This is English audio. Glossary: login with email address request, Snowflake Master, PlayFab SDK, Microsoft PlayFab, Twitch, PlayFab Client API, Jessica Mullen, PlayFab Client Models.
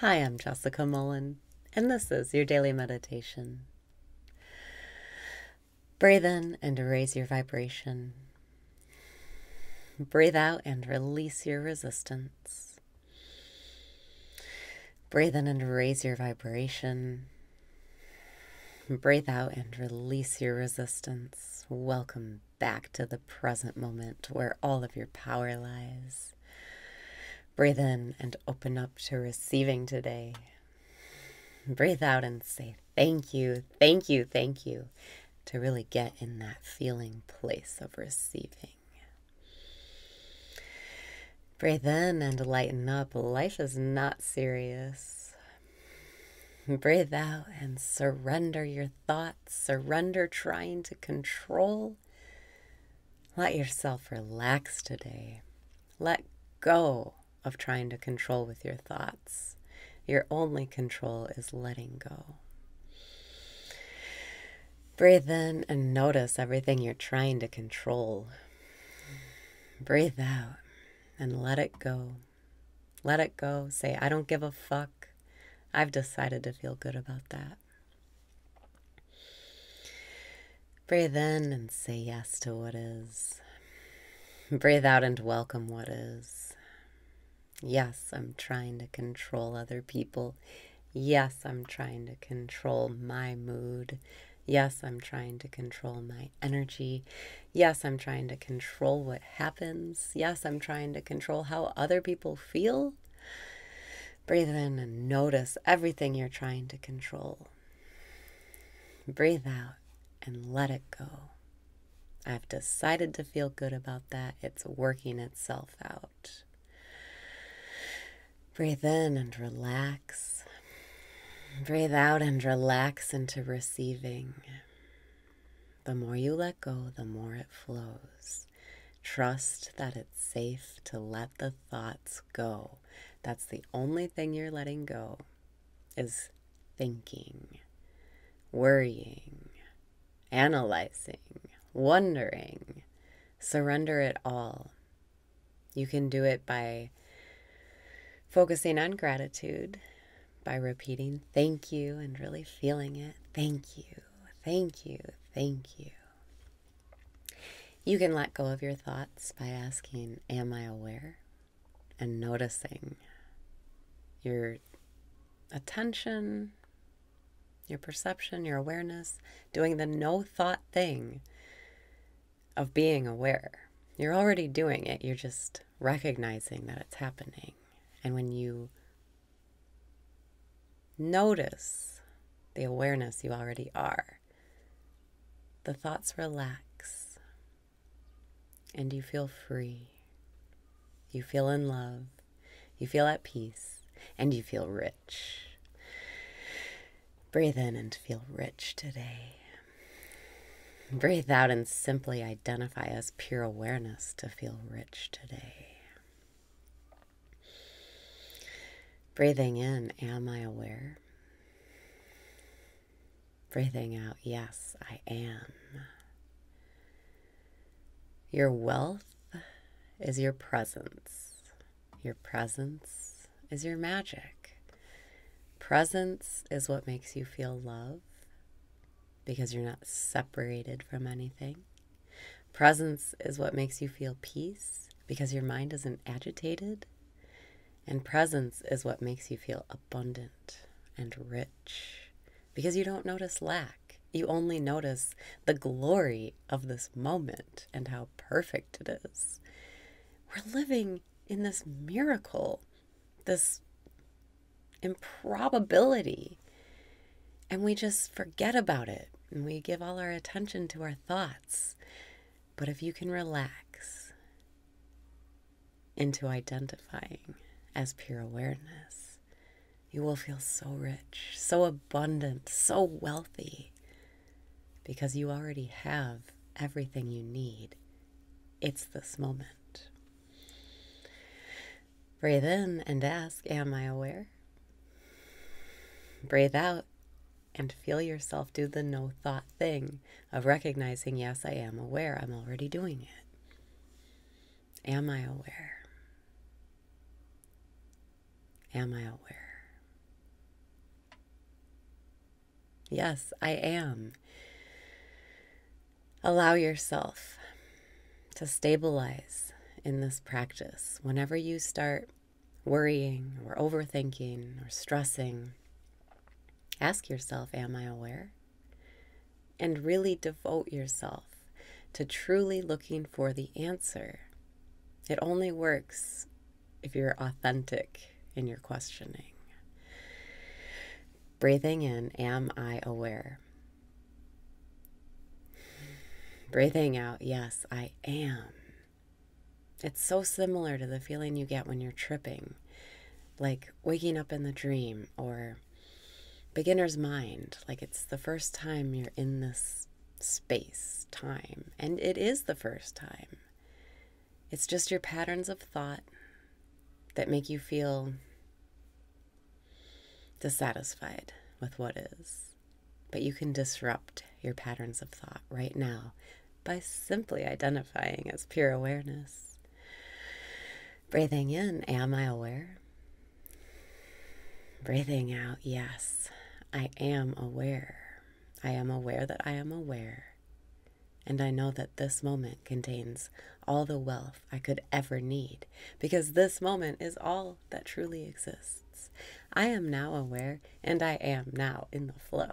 Hi, I'm Jessica Mullen, and this is your daily meditation. Breathe in and raise your vibration. Breathe out and release your resistance. Breathe in and raise your vibration. Breathe out and release your resistance. Welcome back to the present moment where all of your power lies. Breathe in and open up to receiving today. Breathe out and say thank you to really get in that feeling place of receiving. Breathe in and lighten up. Life is not serious. Breathe out and surrender your thoughts. Surrender trying to control. Let yourself relax today. Let go of trying to control with your thoughts. Your only control is letting go. Breathe in and notice everything you're trying to control. Breathe out and let it go. Let it go. Say, I don't give a fuck. I've decided to feel good about that. Breathe in and say yes to what is. Breathe out and welcome what is. Yes, I'm trying to control other people. Yes, I'm trying to control my mood. Yes, I'm trying to control my energy. Yes, I'm trying to control what happens. Yes, I'm trying to control how other people feel. Breathe in and notice everything you're trying to control. Breathe out and let it go. I've decided to feel good about that. It's working itself out. Breathe in and relax. Breathe out and relax into receiving. The more you let go, the more it flows. Trust that it's safe to let the thoughts go. That's the only thing you're letting go, is thinking, worrying, analyzing, wondering. Surrender it all. You can do it by focusing on gratitude, by repeating thank you and really feeling it. Thank you, thank you, thank you. You can let go of your thoughts by asking, am I aware? And noticing your attention, your perception, your awareness, doing the no thought thing of being aware. You're already doing it. You're just recognizing that it's happening. And when you notice the awareness you already are, the thoughts relax and you feel free. You feel in love. You feel at peace and you feel rich. Breathe in and feel rich today. Breathe out and simply identify as pure awareness to feel rich today. Breathing in, am I aware? Breathing out, yes, I am. Your wealth is your presence. Your presence is your magic. Presence is what makes you feel love because you're not separated from anything. Presence is what makes you feel peace because your mind isn't agitated. And presence is what makes you feel abundant and rich because you don't notice lack. You only notice the glory of this moment and how perfect it is. We're living in this miracle, this improbability, and we just forget about it and we give all our attention to our thoughts. But if you can relax into identifying as pure awareness, you will feel so rich, so abundant, so wealthy, because you already have everything you need. It's this moment. Breathe in and ask, am I aware? Breathe out and feel yourself do the no thought thing of recognizing, yes, I am aware. I'm already doing it. Am I aware? Am I aware? Yes, I am. Allow yourself to stabilize in this practice. Whenever you start worrying or overthinking or stressing, ask yourself, am I aware? And really devote yourself to truly looking for the answer. It only works if you're authentic in your questioning. Breathing in, am I aware? Breathing out, yes, I am. It's so similar to the feeling you get when you're tripping, like waking up in the dream or beginner's mind, like it's the first time you're in this space, time, and it is the first time. It's just your patterns of thought that make you feel dissatisfied with what is. But you can disrupt your patterns of thought right now by simply identifying as pure awareness. Breathing in, am I aware? Breathing out, yes. I am aware. I am aware that I am aware. And I know that this moment contains all the wealth I could ever need, because this moment is all that truly exists. I am now aware, and I am now in the flow.